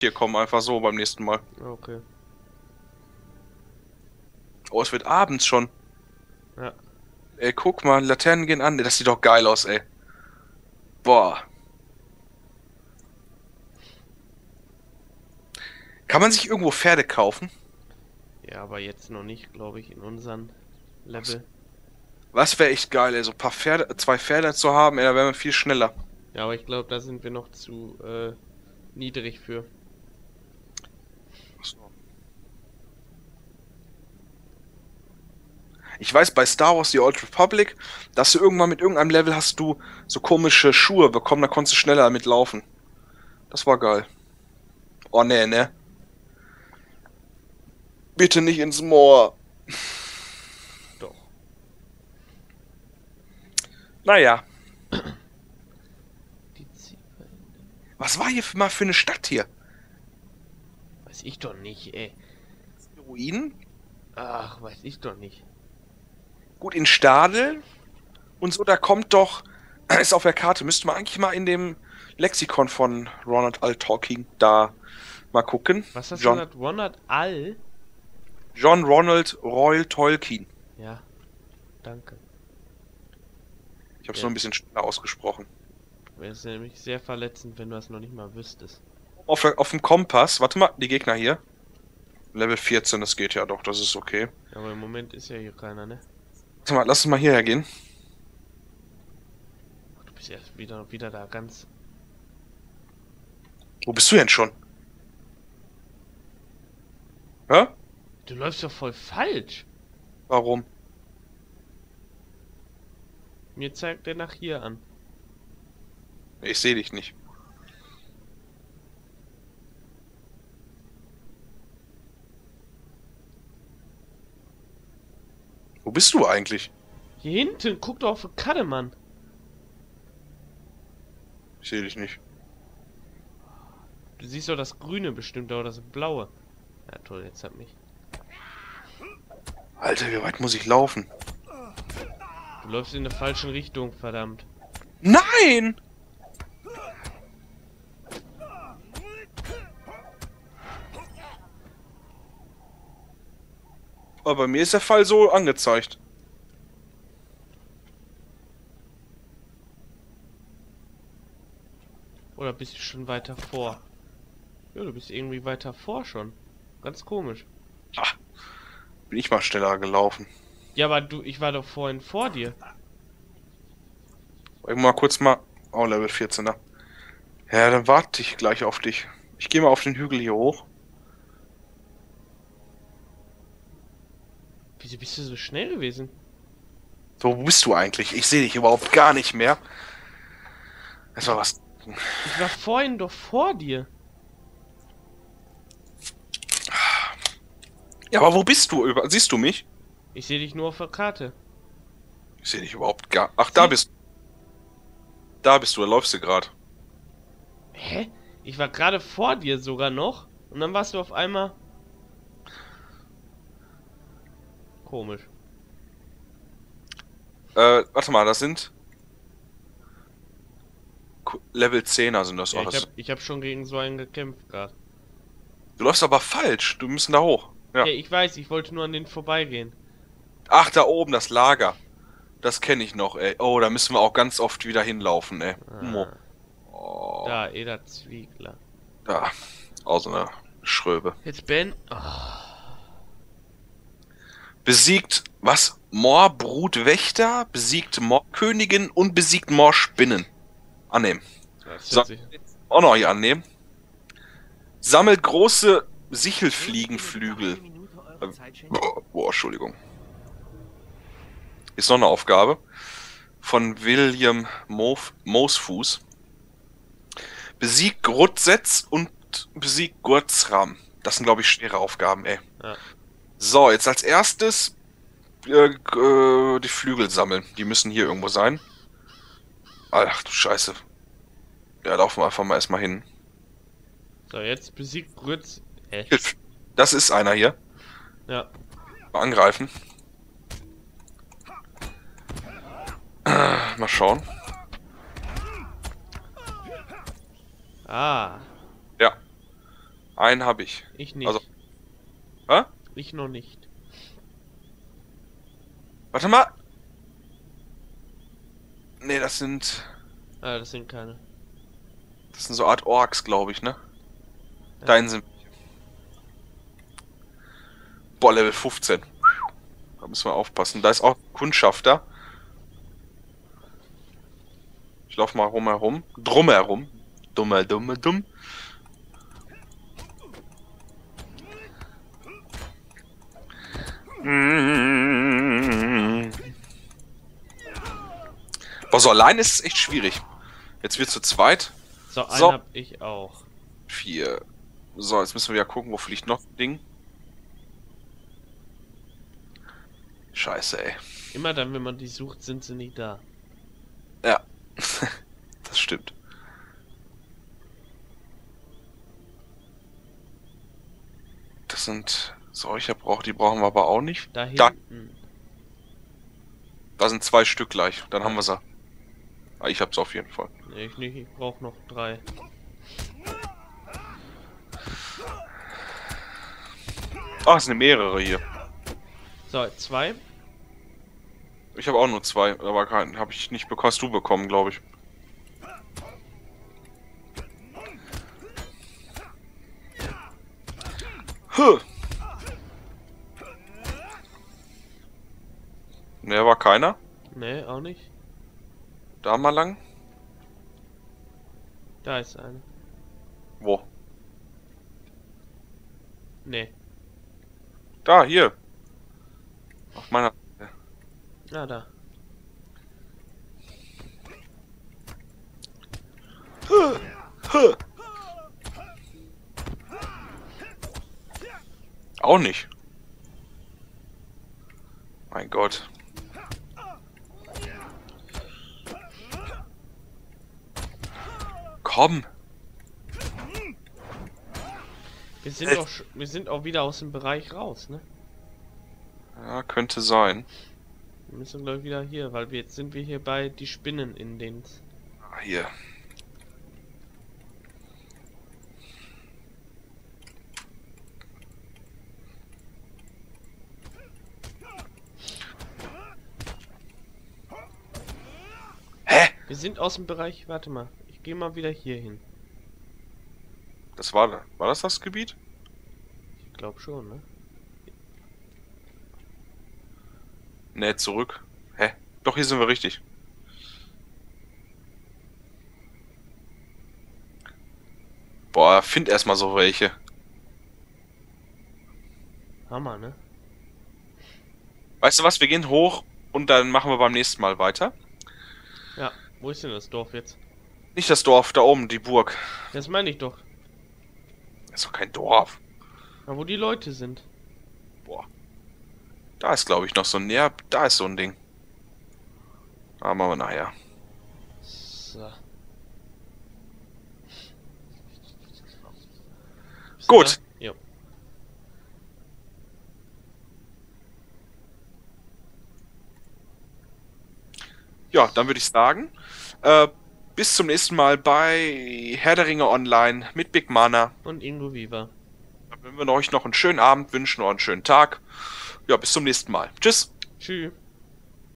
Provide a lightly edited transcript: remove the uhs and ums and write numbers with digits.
Hier kommen einfach so beim nächsten Mal. Okay. Oh, es wird abends schon. Ja. Ey, guck mal, Laternen gehen an. Das sieht doch geil aus, ey. Boah. Kann man sich irgendwo Pferde kaufen? Ja, aber jetzt noch nicht, glaube ich, in unseren Level. Was wäre echt geil, ey, so ein paar Pferde, 2 Pferde zu haben, ey, da wären wir viel schneller. Ja, aber ich glaube, da sind wir noch zu niedrig für. Ich weiß, bei Star Wars The Old Republic, dass du irgendwann mit irgendeinem Level hast du so komische Schuhe bekommen, da konntest du schneller damit laufen. Das war geil. Oh, nee, ne? Bitte nicht ins Moor. Doch. Naja. Was war hier mal für eine Stadt hier? Weiß ich doch nicht, ey. Ruinen? Ach, weiß ich doch nicht. Gut, in Stadel und so, da kommt doch, ist auf der Karte, müsste man eigentlich mal in dem Lexikon von Ronald Reuel Tolkien da mal gucken. Was hast du gesagt? Ronald Al? John Ronald Reuel Tolkien. Ja, danke. Ich hab's nur ein bisschen schneller ausgesprochen. Wäre es nämlich sehr verletzend, wenn du das noch nicht mal wüsstest. Auf dem Kompass, warte mal, die Gegner hier. Level 14, das geht ja doch, das ist okay. Ja, aber im Moment ist ja hier keiner, ne? Warte mal, lass uns mal hierher gehen. Du bist erst wieder da ganz... Wo bist du denn schon? Hä? Du läufst doch voll falsch. Warum? Mir zeigt der nach hier an. Ich sehe dich nicht. Wo bist du eigentlich? Hier hinten, guck doch auf die Karte, Mann. Ich sehe dich nicht. Du siehst doch das Grüne bestimmt, oder das Blaue. Ja toll, jetzt hat mich. Alter, wie weit muss ich laufen? Du läufst in der falschen Richtung, verdammt. Nein! Aber bei mir ist der Fall so angezeigt. Oder bist du schon weiter vor? Ja, du bist irgendwie weiter vor schon. Ganz komisch. Ach, bin ich mal schneller gelaufen. Ja, aber du, ich war doch vorhin vor dir. Mal kurz mal... Oh, Level 14er. Ja, dann warte ich gleich auf dich. Ich gehe mal auf den Hügel hier hoch. Wieso bist du so schnell gewesen? So, wo bist du eigentlich? Ich sehe dich überhaupt gar nicht mehr. Das war was. Ich war vorhin doch vor dir. Ja, aber wo bist du? Siehst du mich? Ich sehe dich nur auf der Karte. Ich sehe dich überhaupt gar... Ach, da bist du. Da bist du, da läufst du gerade. Hä? Ich war gerade vor dir sogar noch. Und dann warst du auf einmal... Komisch. Warte mal, das sind... Level 10er sind das, ja, alles. Ich hab schon gegen so einen gekämpft gerade. Du läufst aber falsch, du müssen da hoch. Ja. Okay, ich weiß, ich wollte nur an den vorbeigehen. Ach, da oben, das Lager. Das kenne ich noch, ey. Oh, da müssen wir auch ganz oft wieder hinlaufen, ey. Ah. Oh. Da, Eder Zwiegler. Da, aus einer Schröbe. Jetzt Ben... Oh. Besiegt, was? Moorbrutwächter, besiegt Moorkönigin und besiegt Moorspinnen. Annehmen. Ja, auch noch hier annehmen. Sammelt große Sichelfliegenflügel. Boah, Entschuldigung. Ist noch eine Aufgabe. Von William Moosfuß. Besiegt Grutzetz und besiegt Gurzram. Das sind, glaube ich, schwere Aufgaben, ey. Ja. So, jetzt als erstes die Flügel sammeln. Die müssen hier irgendwo sein. Ach du Scheiße. Ja, laufen wir einfach mal erstmal hin. So, jetzt besiegt Grütz. Das ist einer hier. Ja. Mal angreifen. Mal schauen. Ah. Ja. Einen habe ich. Ich nicht. Also, hä? Ich noch nicht. Warte mal! Ne, das sind... Ah, das sind keine. Das sind so Art Orks, glaube ich, ne? Ja. Deinen sind... Boah, Level 15. Da müssen wir aufpassen. Da ist auch Kundschafter. Ich laufe mal rumherum. Drumherum. Dumm. Boah, so allein ist es echt schwierig. Jetzt wird zu zweit. So, einen so. Hab ich auch. 4. So, jetzt müssen wir ja gucken, wo fliegt noch ein Ding. Scheiße, ey. Immer dann, wenn man die sucht, sind sie nicht da. Ja. Das stimmt. Das sind... solcher braucht, die brauchen wir aber auch nicht. Da hinten. Da sind 2 Stück gleich, dann haben wir sie. Ah, ich hab's auf jeden Fall. Nee, ich nicht, ich brauch noch 3. Ah, es sind mehrere hier. So, 2. Ich habe auch nur 2, aber keinen habe ich nicht bekommen. Hast du bekommen, glaube ich. Huh. Ne, war keiner. Ne, auch nicht. Da mal lang. Da ist einer. Wo? Ne. Da, hier. Auf meiner. Na, da. Auch nicht. Mein Gott. Komm. Wir sind auch wieder aus dem Bereich raus, ne? Ja, könnte sein. Wir müssen, glaube ich, wieder hier, weil wir, jetzt sind wir hier bei die Spinnen in den... Ah, hier. Hä? Wir sind aus dem Bereich... Warte mal. Ich gehe mal wieder hier hin. Das war da. War das das Gebiet? Ich glaube schon, ne? Ne, zurück. Hä? Doch, hier sind wir richtig. Boah, find erstmal so welche. Hammer, ne? Weißt du was, wir gehen hoch und dann machen wir beim nächsten Mal weiter. Ja, wo ist denn das Dorf jetzt? Nicht das Dorf, da oben, die Burg. Das meine ich doch. Das ist doch kein Dorf. Da, wo die Leute sind. Boah. Da ist, glaube ich, noch so ein... Ja, da ist so ein Ding. Da machen wir nachher. So. Gut. Ja. Ja, dann würde ich sagen, bis zum nächsten Mal bei Herr der Ringe Online mit Big Mana und Ingo Viva. Dann würden wir euch noch einen schönen Abend wünschen oder einen schönen Tag. Ja, bis zum nächsten Mal. Tschüss. Tschüss.